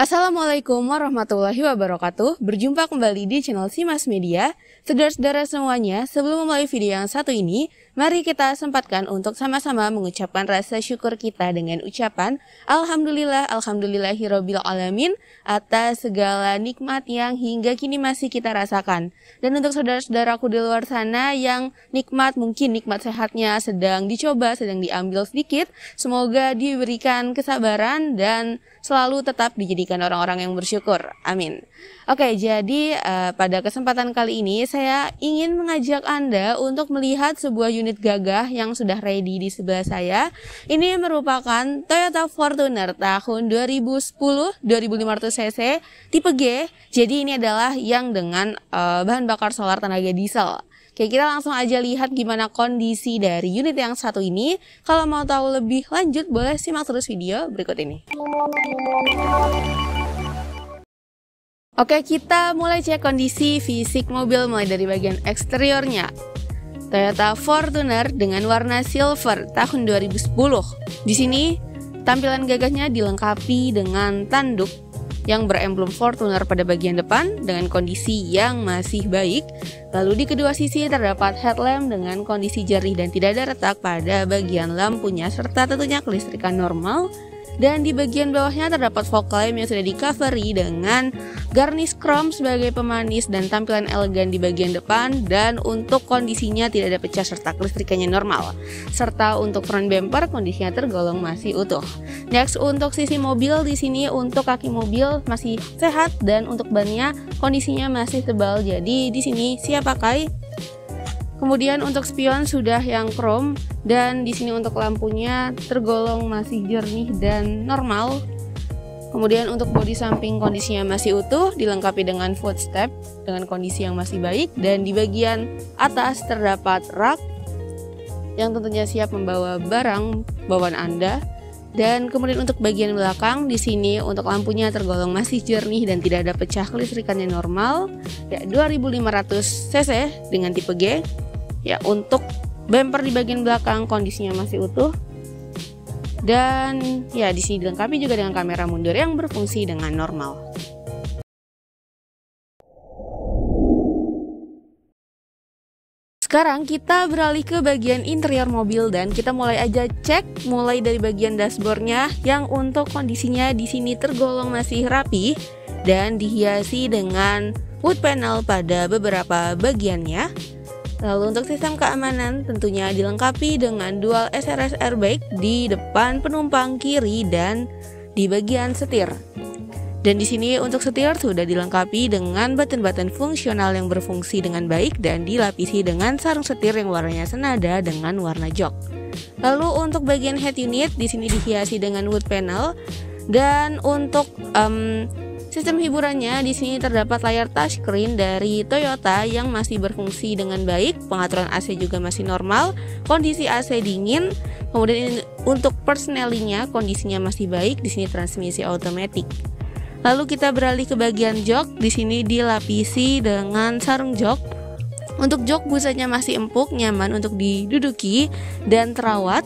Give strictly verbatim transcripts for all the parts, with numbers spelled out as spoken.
Assalamualaikum warahmatullahi wabarakatuh. Berjumpa kembali di channel Simas Media. Saudara-saudara semuanya, sebelum memulai video yang satu ini, mari kita sempatkan untuk sama-sama mengucapkan rasa syukur kita dengan ucapan Alhamdulillah, Alhamdulillahirabbil alamin atas segala nikmat yang hingga kini masih kita rasakan. Dan untuk saudara-saudaraku di luar sana yang nikmat, mungkin nikmat sehatnya sedang dicoba, sedang diambil sedikit, semoga diberikan kesabaran dan selalu tetap dijadikan orang-orang yang bersyukur, amin. Oke, jadi uh, pada kesempatan kali ini saya ingin mengajak Anda untuk melihat sebuah unit gagah yang sudah ready di sebelah saya. Ini merupakan Toyota Fortuner tahun dua ribu sepuluh, dua ribu lima ratus cc, tipe G. Jadi ini adalah yang dengan uh, bahan bakar solar tenaga diesel. Oke, kita langsung aja lihat gimana kondisi dari unit yang satu ini. Kalau mau tahu lebih lanjut, boleh simak terus video berikut ini. Oke, kita mulai cek kondisi fisik mobil mulai dari bagian eksteriornya. Toyota Fortuner dengan warna silver tahun dua ribu sepuluh. Di sini tampilan gagahnya dilengkapi dengan tanduk yang beremblem Fortuner pada bagian depan dengan kondisi yang masih baik. Lalu di kedua sisi terdapat headlamp dengan kondisi jernih dan tidak ada retak pada bagian lampunya, serta tentunya kelistrikan normal. Dan di bagian bawahnya terdapat fog lamp yang sudah di-covery dengan garnish chrome sebagai pemanis dan tampilan elegan di bagian depan. Dan untuk kondisinya tidak ada pecah serta kelistrikannya normal. Serta untuk front bumper kondisinya tergolong masih utuh. Next, untuk sisi mobil di sini untuk kaki mobil masih sehat dan untuk bannya kondisinya masih tebal, jadi di sini siap pakai. Kemudian untuk spion sudah yang chrome dan di sini untuk lampunya tergolong masih jernih dan normal. Kemudian untuk bodi samping kondisinya masih utuh, dilengkapi dengan footstep dengan kondisi yang masih baik, dan di bagian atas terdapat rak yang tentunya siap membawa barang bawaan Anda. Dan kemudian untuk bagian belakang di sini untuk lampunya tergolong masih jernih dan tidak ada pecah, kelistrikannya normal. Ya, dua ribu lima ratus cc dengan tipe G. Ya, untuk bumper di bagian belakang kondisinya masih utuh. Dan ya, di sini dilengkapi juga dengan kamera mundur yang berfungsi dengan normal. Sekarang kita beralih ke bagian interior mobil dan kita mulai aja cek mulai dari bagian dashboardnya yang untuk kondisinya di sini tergolong masih rapi dan dihiasi dengan wood panel pada beberapa bagiannya. Lalu untuk sistem keamanan tentunya dilengkapi dengan dual S R S airbag di depan penumpang kiri dan di bagian setir. Dan di sini untuk setir sudah dilengkapi dengan button-button fungsional yang berfungsi dengan baik dan dilapisi dengan sarung setir yang warnanya senada dengan warna jok. Lalu untuk bagian head unit di sini dihiasi dengan wood panel, dan untuk um, sistem hiburannya di sini terdapat layar touchscreen dari Toyota yang masih berfungsi dengan baik, pengaturan A C juga masih normal, kondisi A C dingin. Kemudian untuk persnelingnya kondisinya masih baik, di sini transmisi otomatis. Lalu kita beralih ke bagian jok, di sini dilapisi dengan sarung jok. Untuk jok busanya masih empuk, nyaman untuk diduduki dan terawat.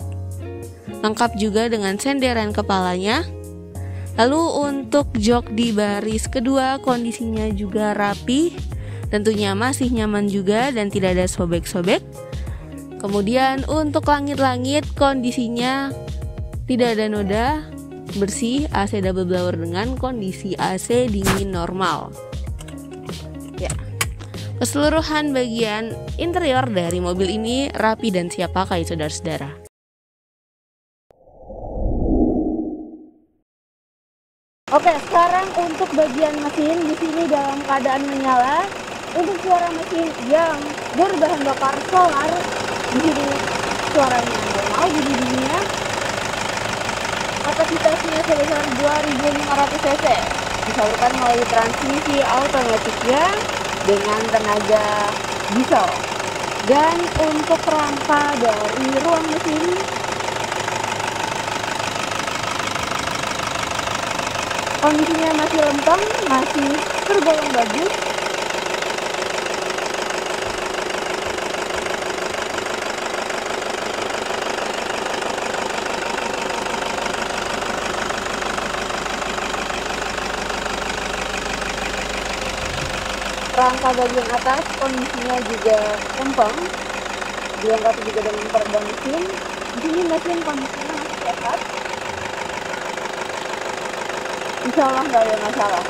Lengkap juga dengan senderan kepalanya. Lalu untuk jok di baris kedua kondisinya juga rapi. Tentunya masih nyaman juga dan tidak ada sobek-sobek. Kemudian untuk langit-langit kondisinya tidak ada noda. Bersih, A C double blower dengan kondisi A C dingin normal. Ya. Keseluruhan bagian interior dari mobil ini rapi dan siap pakai, saudara-saudara. Oke, sekarang untuk bagian mesin di sini dalam keadaan menyala. Untuk suara mesin yang berbahan bakar solar, di sini suaranya normal, jadi bunyinya. Kapasitasnya sebesar dua ribu lima ratus cc, disalurkan melalui transmisi automatiknya dengan tenaga diesel. Dan untuk rangka dari ruang mesin kondisinya masih lempeng, masih tergolong bagus. Rangka bagian atas kondisinya juga kempang, dilengkapi juga dengan perdam mesin. Ini mesin kondisinya masih sehat, insya Allah nggak ada masalah.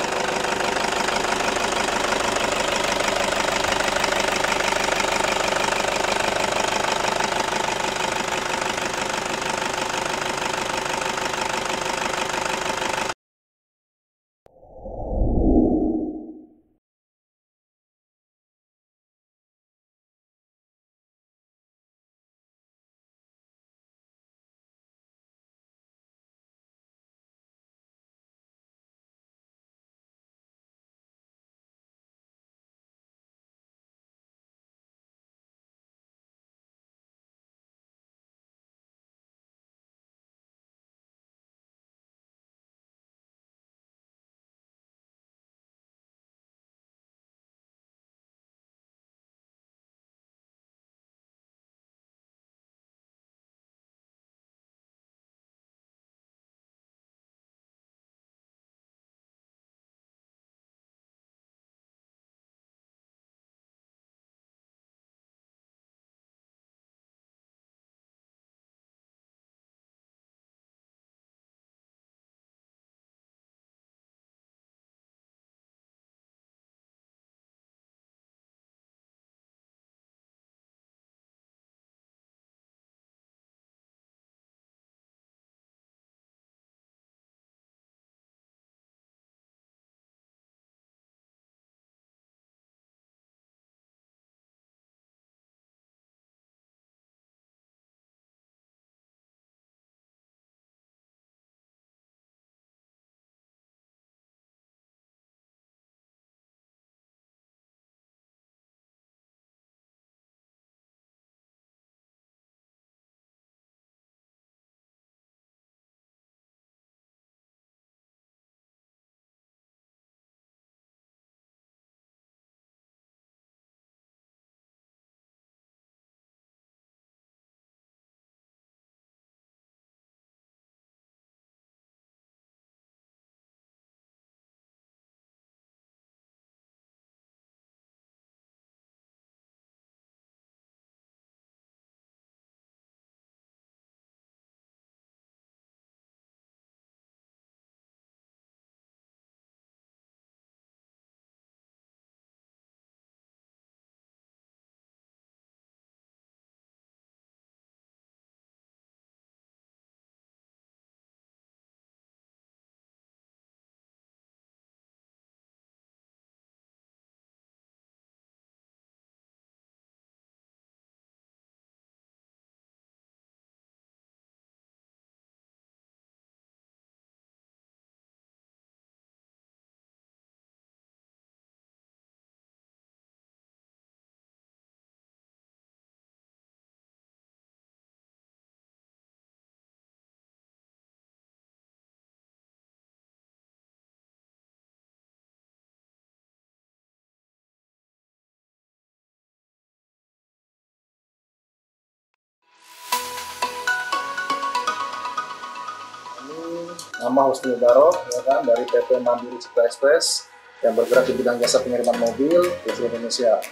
Nama Husni Mubarok, ya kan, dari P T Mandiri Cipta Express yang bergerak di bidang jasa pengiriman mobil di seluruh Indonesia.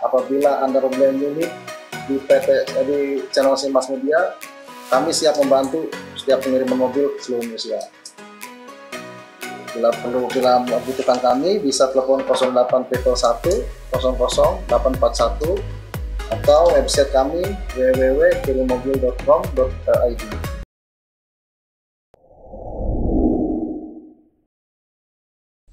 Apabila Anda memiliki di P T eh, di channel Simas Media, kami siap membantu setiap pengiriman mobil di seluruh Indonesia. Bila perlu bila membutuhkan kami, bisa telepon nol delapan satu nol nol delapan empat satu atau website kami w w w titik kirimobil titik com titik i d.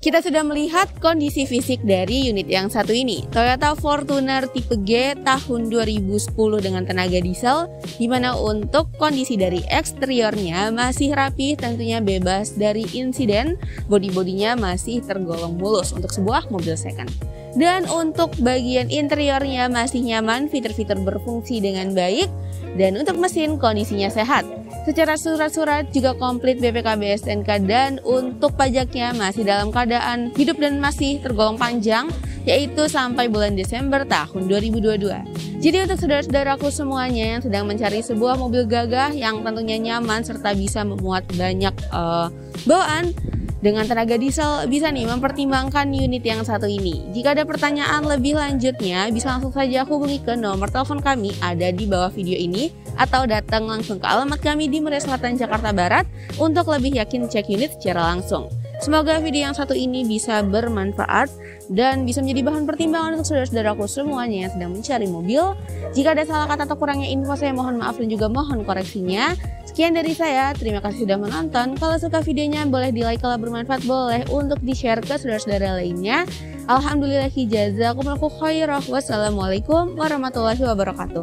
Kita sudah melihat kondisi fisik dari unit yang satu ini, Toyota Fortuner tipe G tahun dua ribu sepuluh dengan tenaga diesel, di mana untuk kondisi dari eksteriornya masih rapi, tentunya bebas dari insiden, bodi-bodinya masih tergolong mulus untuk sebuah mobil second. Dan untuk bagian interiornya masih nyaman, fitur-fitur berfungsi dengan baik, dan untuk mesin kondisinya sehat. Secara surat-surat juga komplit B P K B S T N K, dan untuk pajaknya masih dalam keadaan hidup dan masih tergolong panjang, yaitu sampai bulan Desember tahun dua ribu dua puluh dua. Jadi untuk saudara-saudaraku semuanya yang sedang mencari sebuah mobil gagah yang tentunya nyaman serta bisa memuat banyak uh, bawaan, Dengan tenaga diesel, bisa nih mempertimbangkan unit yang satu ini. Jika ada pertanyaan lebih lanjutnya, bisa langsung saja hubungi ke nomor telepon kami ada di bawah video ini, atau datang langsung ke alamat kami di Medan Selatan, Jakarta Barat untuk lebih yakin cek unit secara langsung. Semoga video yang satu ini bisa bermanfaat dan bisa menjadi bahan pertimbangan untuk saudara-saudaraku semuanya yang sedang mencari mobil. Jika ada salah kata atau kurangnya info, saya mohon maaf dan juga mohon koreksinya. Sekian dari saya, terima kasih sudah menonton. Kalau suka videonya boleh di like, kalau bermanfaat boleh untuk di-share ke saudara-saudara lainnya. Alhamdulillah, jazakumullahu khairan. Wassalamualaikum warahmatullahi wabarakatuh.